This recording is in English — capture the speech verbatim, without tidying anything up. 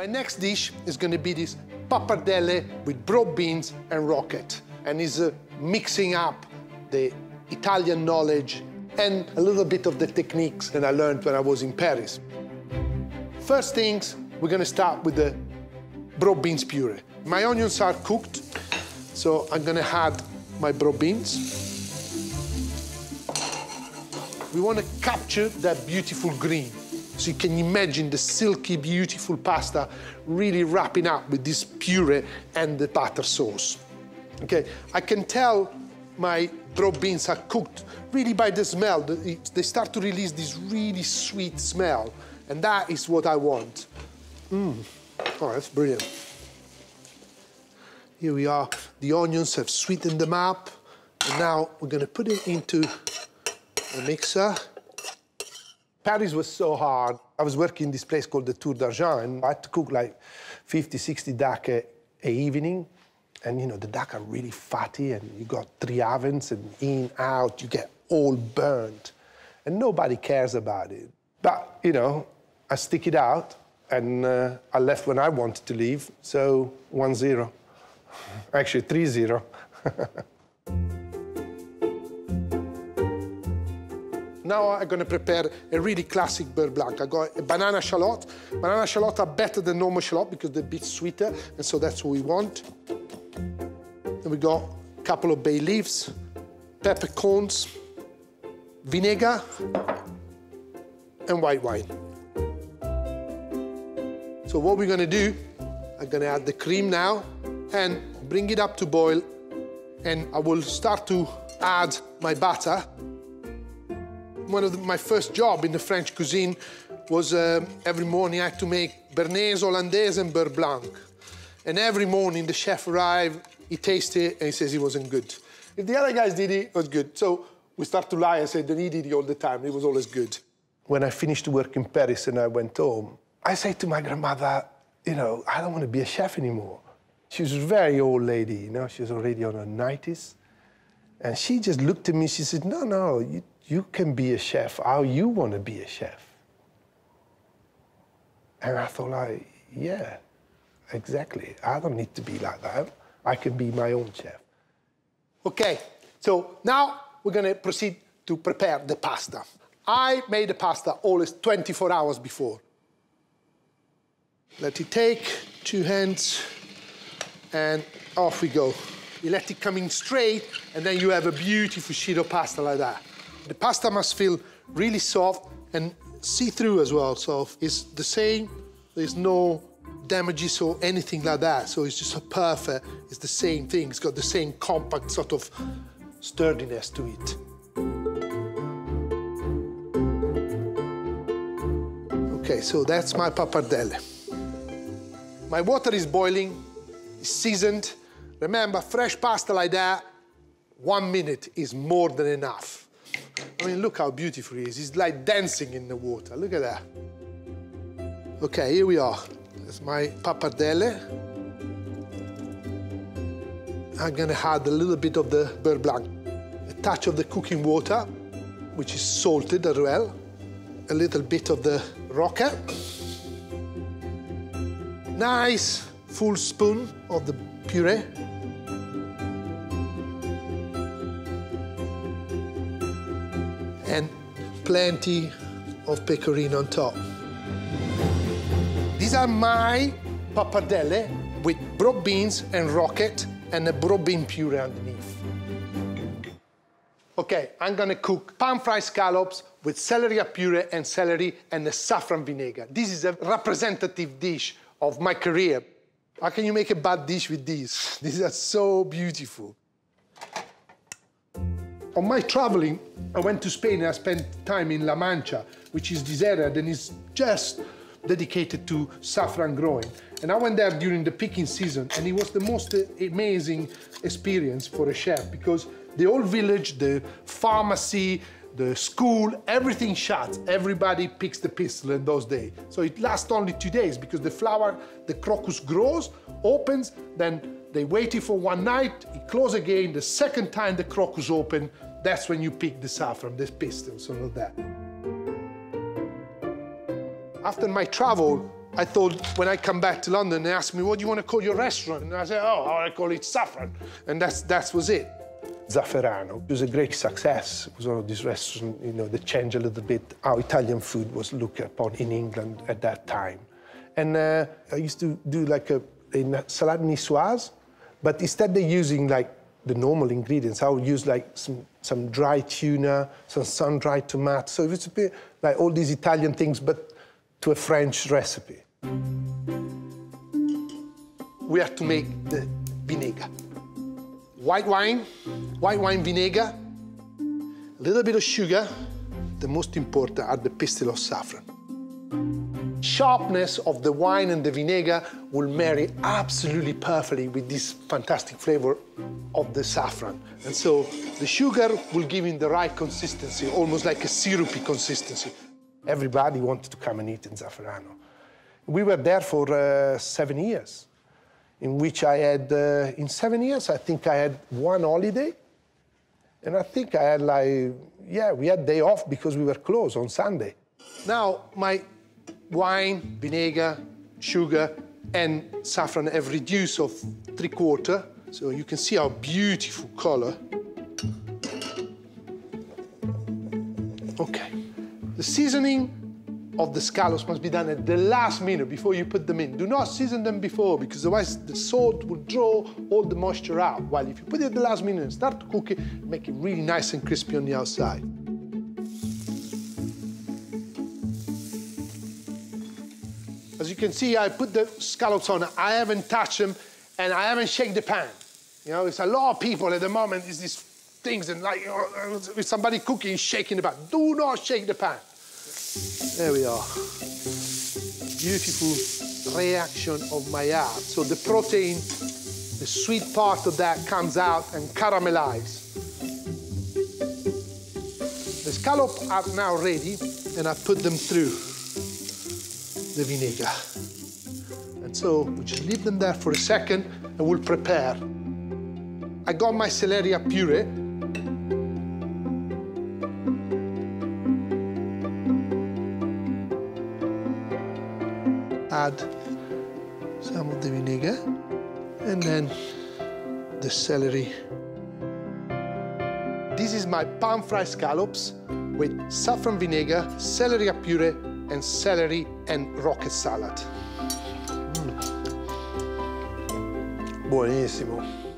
My next dish is going to be this pappardelle with broad beans and rocket, and is uh, mixing up the Italian knowledge and a little bit of the techniques that I learned when I was in Paris. First things, we're going to start with the broad beans puree. My onions are cooked, so I'm going to add my broad beans. We want to capture that beautiful green. So you can imagine the silky, beautiful pasta really wrapping up with this puree and the butter sauce. Okay, I can tell my broad beans are cooked really by the smell. They start to release this really sweet smell, and that is what I want. Mmm, oh, that's brilliant. Here we are, the onions have sweetened them up, and now we're gonna put it into the mixer. Paris was so hard. I was working in this place called the Tour d'Argent, and I had to cook like fifty, sixty duck a, a evening. And you know, the duck are really fatty, and you got three ovens, and in, out, you get all burnt. And nobody cares about it. But, you know, I stick it out, and uh, I left when I wanted to leave, so one zero. Actually, three zero. Now I'm going to prepare a really classic beurre blanc. I got a banana shallot. Banana shallot are better than normal shallot because they're a bit sweeter, and so that's what we want. Then we got a couple of bay leaves, peppercorns, vinegar, and white wine. So what we're going to do, I'm going to add the cream now and bring it up to boil, and I will start to add my butter. One of the, my first job in the French cuisine was uh, every morning I had to make Béarnaise, Hollandaise and beurre blanc. And every morning the chef arrived, he tasted it and he says it wasn't good. If the other guys did it, it was good. So we start to lie and say that he did it all the time, it was always good. When I finished work in Paris and I went home, I said to my grandmother, you know, I don't want to be a chef anymore. She was a very old lady, you know, she was already on her nineties. And she just looked at me, she said, no, no, you, you can be a chef how you want to be a chef. And I thought, like, yeah, exactly. I don't need to be like that. I can be my own chef. OK, so now we're going to proceed to prepare the pasta. I made the pasta always twenty-four hours before. Let it take two hands, and off we go. You let it come in straight, and then you have a beautiful sheet of pasta like that. The pasta must feel really soft and see-through as well, so it's the same. There's no damages or anything like that, so it's just a perfect, it's the same thing. It's got the same compact sort of sturdiness to it. Okay, so that's my pappardelle. My water is boiling, it's seasoned. Remember, fresh pasta like that, one minute is more than enough. I mean, look how beautiful it is. It's like dancing in the water. Look at that. OK, here we are. That's my pappardelle. I'm going to add a little bit of the beurre blanc, a touch of the cooking water, which is salted as well, a little bit of the rocket, nice full spoon of the puree. And plenty of pecorino on top. These are my pappardelle with broad beans and rocket and a broad bean puree underneath. Okay, I'm gonna cook pan-fried scallops with celery puree and celery and a saffron vinegar. This is a representative dish of my career. How can you make a bad dish with these? These are so beautiful. On my traveling, I went to Spain and I spent time in La Mancha, which is this area that is just dedicated to saffron growing. And I went there during the picking season, and it was the most amazing experience for a chef because the whole village, the pharmacy, the school, everything shuts. Everybody picks the pistil in those days. So it lasts only two days because the flower, the crocus grows, opens, then they wait it for one night, it closes again. The second time the crocus opens, that's when you pick the saffron, the pistils, and all that. After my travel, I thought when I come back to London, they asked me, what do you want to call your restaurant? And I said, oh, I call it Saffron. And that's, that was it. Zafferano, it was a great success. It was one of these restaurants, you know, that changed a little bit how Italian food was looked upon in England at that time. And uh, I used to do like a, a salad niçoise, but instead of using like the normal ingredients, I would use like some, some dry tuna, some sun-dried tomatoes. So it was a bit like all these Italian things, but to a French recipe. We have to make the vinegar. White wine, white wine vinegar, a little bit of sugar. The most important are the pistils of saffron. Sharpness of the wine and the vinegar will marry absolutely perfectly with this fantastic flavor of the saffron. And so the sugar will give it the right consistency, almost like a syrupy consistency. Everybody wanted to come and eat in Zafferano. We were there for uh, seven years. In which I had, uh, in seven years, I think I had one holiday. And I think I had like, yeah, we had day off because we were closed on Sunday. Now, my wine, vinegar, sugar, and saffron have reduced of three quarter. So you can see our beautiful color. Okay. The seasoning of the scallops must be done at the last minute before you put them in. Do not season them before, because otherwise the salt will draw all the moisture out. While if you put it at the last minute and start to cook it, make it really nice and crispy on the outside. As you can see, I put the scallops on. I haven't touched them, and I haven't shaken the pan. You know, it's a lot of people at the moment, it's these things, and like, with somebody cooking, shaking the pan. Do not shake the pan. There we are. Beautiful reaction of my art. So the protein, the sweet part of that comes out and caramelizes. The scallops are now ready, and I put them through the vinegar. And so we just leave them there for a second, and we'll prepare. I got my celeria puree. Add some of the vinegar, and then the celery. This is my pan-fried scallops with saffron vinegar, celery puree, and celery and rocket salad. Mm. Buonissimo.